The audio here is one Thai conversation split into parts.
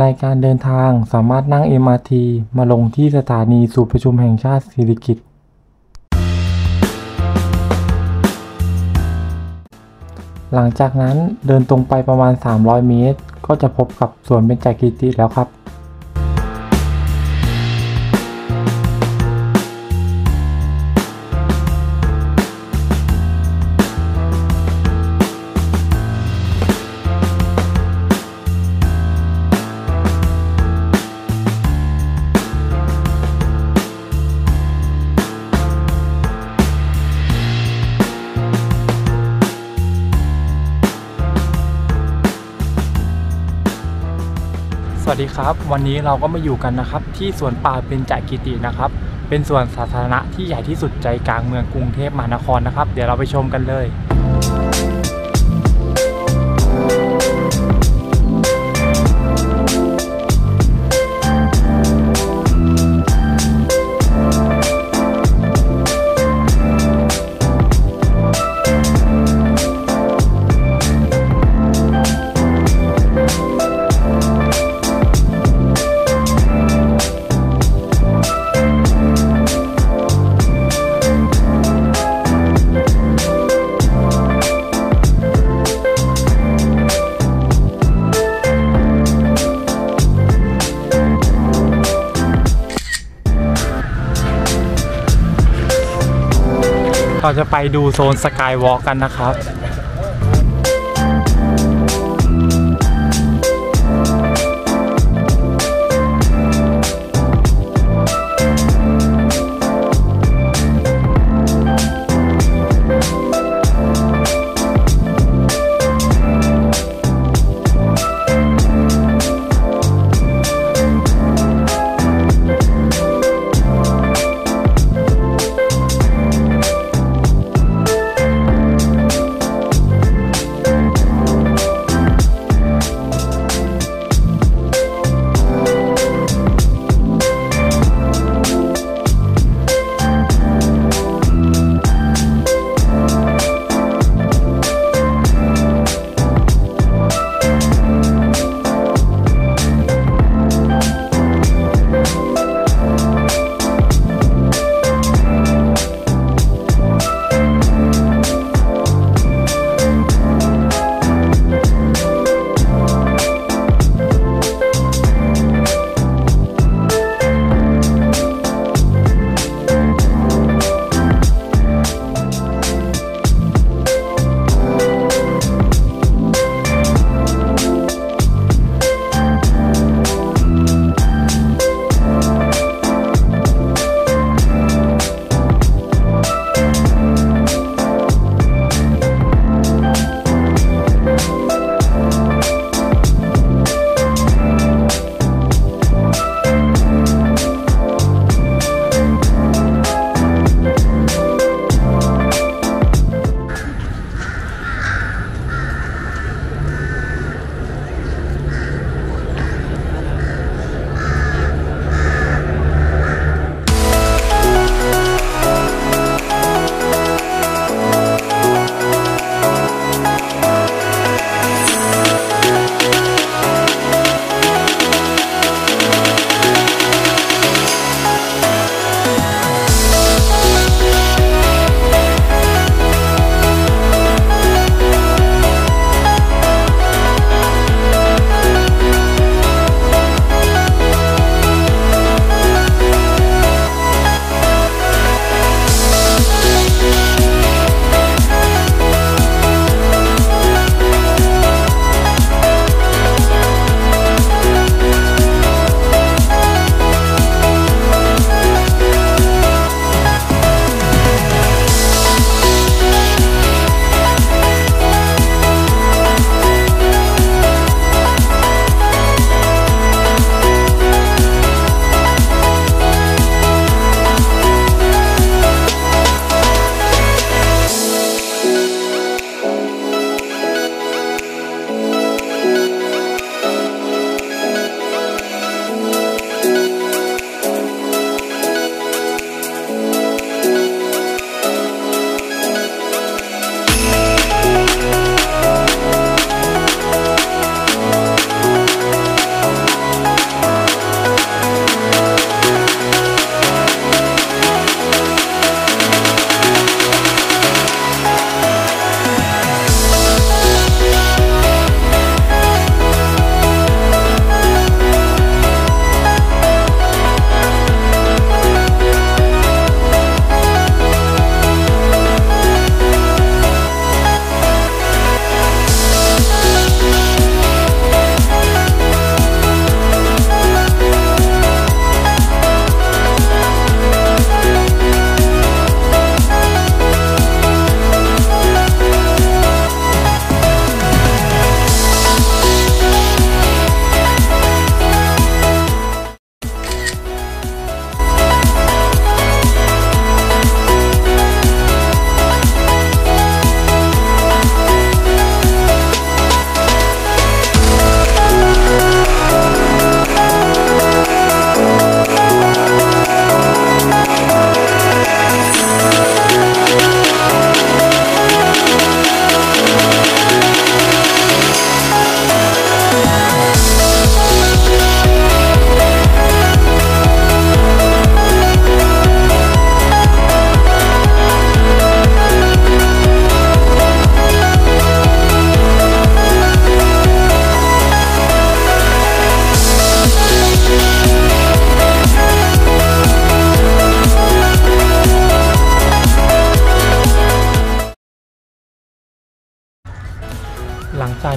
ในการเดินทางสามารถนั่ง MRT มาลงที่สถานีศูนย์ประชุมแห่งชาติสิริกิติ์หลังจากนั้นเดินตรงไปประมาณ300เมตรก็จะพบกับสวนเบญจกีติแล้วครับสวัสดีครับวันนี้เราก็มาอยู่กันนะครับที่สวนป่าเบญจกีตินะครับเป็นสวนสาธารณะที่ใหญ่ที่สุดใจกลางเมืองกรุงเทพมหานครนะครับเดี๋ยวเราไปชมกันเลยเราจะไปดูโซนสกายวอล์กกันนะครับ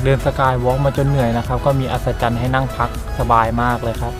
เดินสกายวอล์กมาจนเหนื่อยนะครับก็มีอัศจรรย์ให้นั่งพักสบายมากเลยครับ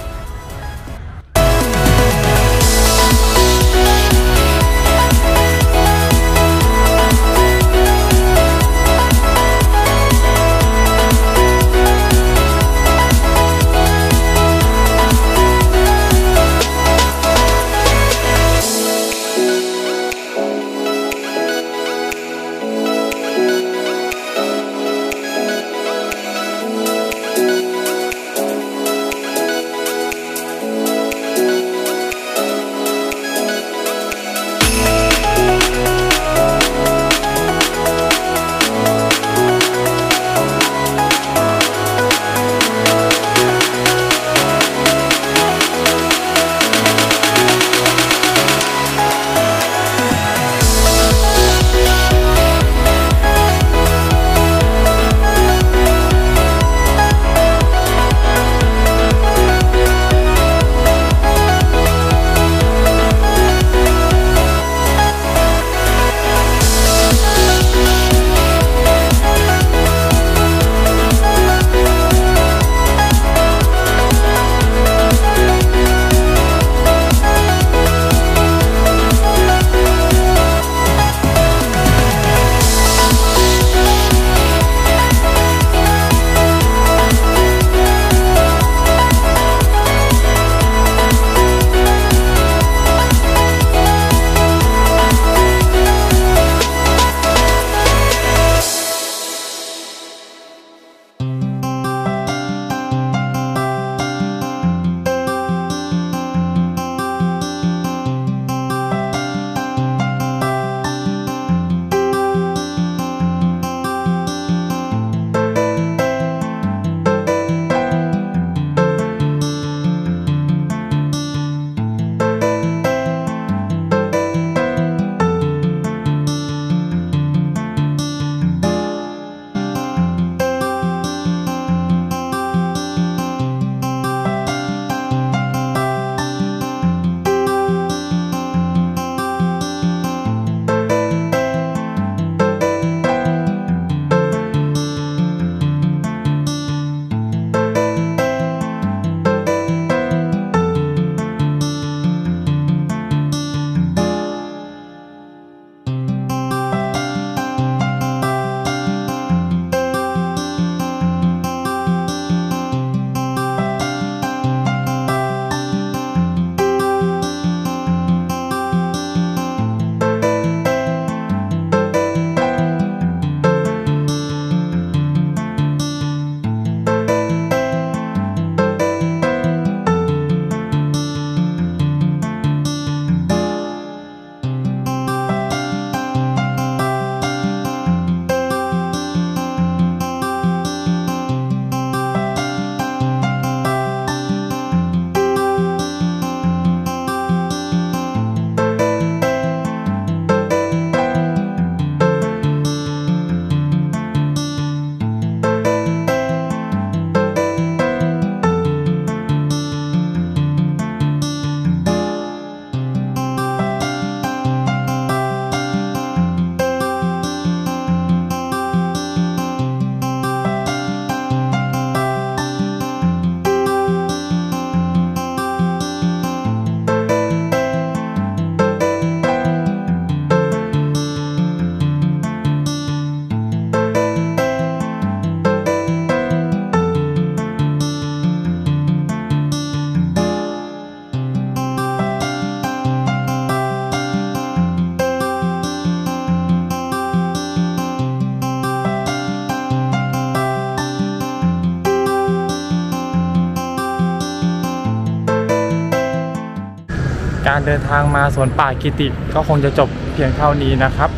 การเดินทางมาสวนป่ากิติก็คงจะจบเพียงเท่านี้นะครับ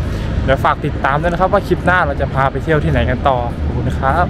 เดี๋ยวฝากติดตามด้วยนะครับว่าคลิปหน้าเราจะพาไปเที่ยวที่ไหนกันต่อขอบคุณนะครับ